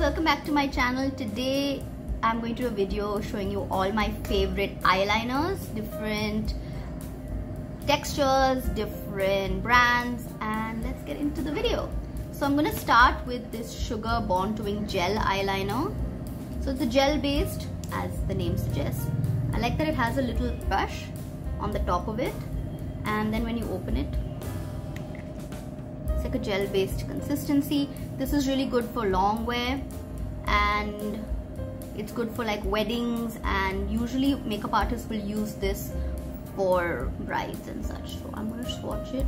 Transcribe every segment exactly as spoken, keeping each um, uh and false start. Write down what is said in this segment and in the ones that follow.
welcome back to my channel. Today I'm going to do a video showing you all my favorite eyeliners, different textures, different brands, and let's get into the video. So I'm going to start with this Sugar Born to Wing gel eyeliner. So it's a gel based, as the name suggests. I like that it has a little brush on the top of it, and then when you open it, it's like a gel based consistency. This is really good for long wear, and it's good for like weddings, and usually makeup artists will use this for brides and such. So I'm going to swatch it.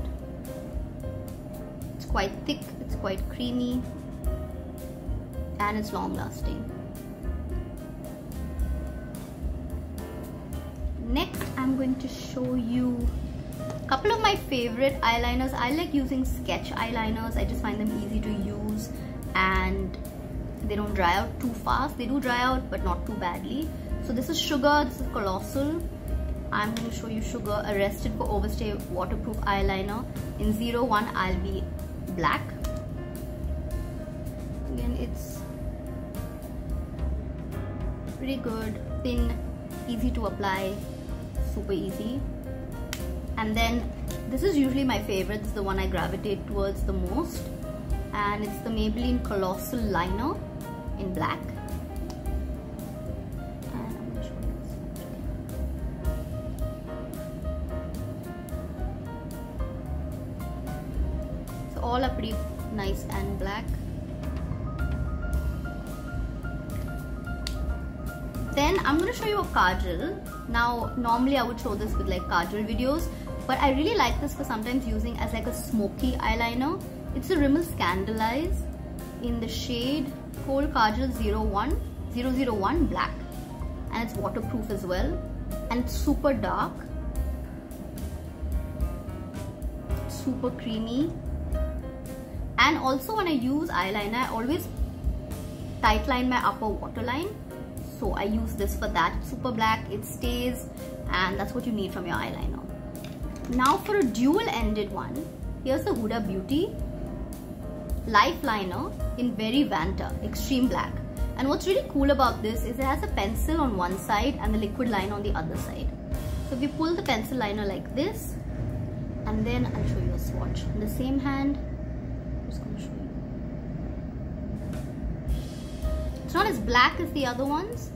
It's quite thick, it's quite creamy, and it's long lasting. Next, I'm going to show you a couple of my favorite eyeliners. I like using sketch eyeliners. I just find them easy to use, and they don't dry out too fast. They do dry out, but not too badly. So this is Sugar, this is Colossal. I'm going to show you Sugar Arrested For Overstay Waterproof Eyeliner. In zero one, I'll Be Black. Again, it's pretty good, thin, easy to apply. Super easy. And then this is usually my favorite. This is the one I gravitate towards the most, and it's the Maybelline Colossal liner in black. And I'm gonna show you this. So all are pretty nice and black. Then I'm going to show you a kajal. Now normally I would show this with like kajal videos, but I really like this for sometimes using as like a smoky eyeliner. It's a Rimmel Scandal'Eyes in the shade Cold Kajal zero one, black, and it's waterproof as well, and it's super dark, super creamy. And also when I use eyeliner, I always tight line my upper waterline. So I use this for that. It's super black, it stays, and that's what you need from your eyeliner. Now for a dual-ended one, here's the Huda Beauty Life Liner in Very Vanta, Extreme Black. And what's really cool about this is it has a pencil on one side and the liquid line on the other side. So if you pull the pencil liner like this, and then I'll show you a swatch. In the same hand, I'm just going to show you. It's not as black as the other ones,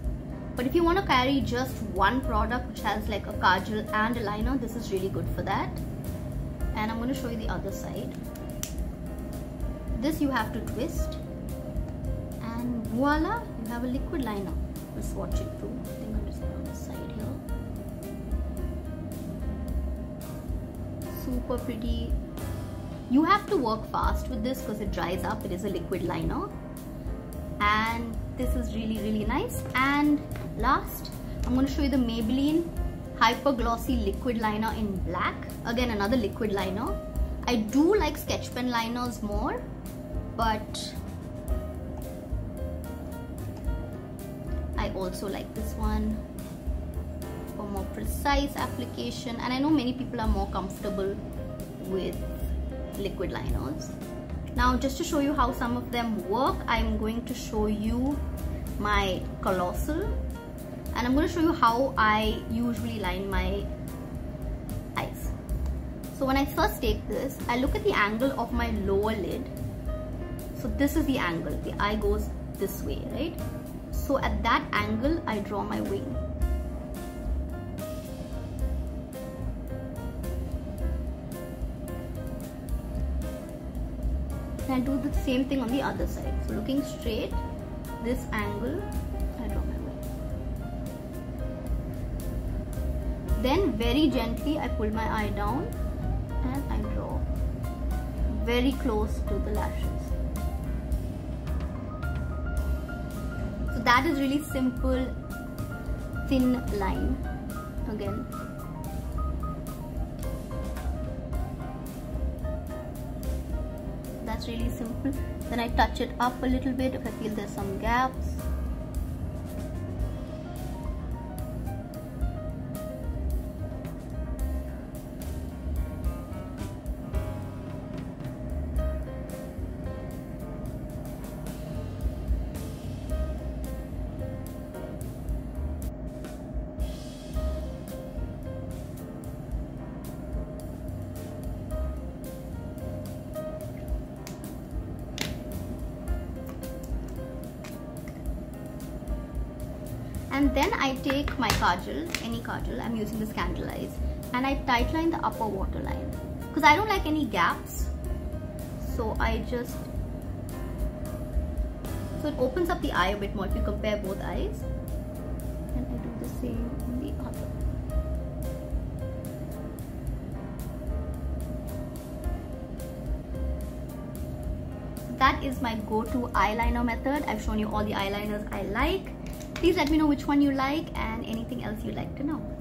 but if you want to carry just one product which has like a kajal and a liner, this is really good for that. And I'm going to show you the other side. This you have to twist, and voila, you have a liquid liner. We'll swatch it too. I think I'm just going on this side here. Super pretty. You have to work fast with this because it dries up. It is a liquid liner, and this is really really nice. And last, I'm going to show you the Maybelline Hyper Glossy Liquid Liner in black. Again, another liquid liner. I do like sketch pen liners more, but I also like this one for more precise application, and I know many people are more comfortable with liquid liners. Now, just to show you how some of them work, I'm going to show you my Colossal, and I'm going to show you how I usually line my eyes. So when I first take this, I look at the angle of my lower lid. So this is the angle, the eye goes this way, right? So at that angle, I draw my wing. I do the same thing on the other side. So looking straight, this angle, I draw my wing. Then very gently I pull my eye down, and I draw very close to the lashes. So that is really simple, thin line again. That's really simple. Then I touch it up a little bit if I feel there's some gaps. and then I take my kajal, any kajal, I'm using the Scandal'Eyes, and I tightline the upper waterline because I don't like any gaps. So I just, so it opens up the eye a bit more if you compare both eyes. And I do the same in the other. That is my go-to eyeliner method. I've shown you all the eyeliners I like. Please let me know which one you like and anything else you'd like to know.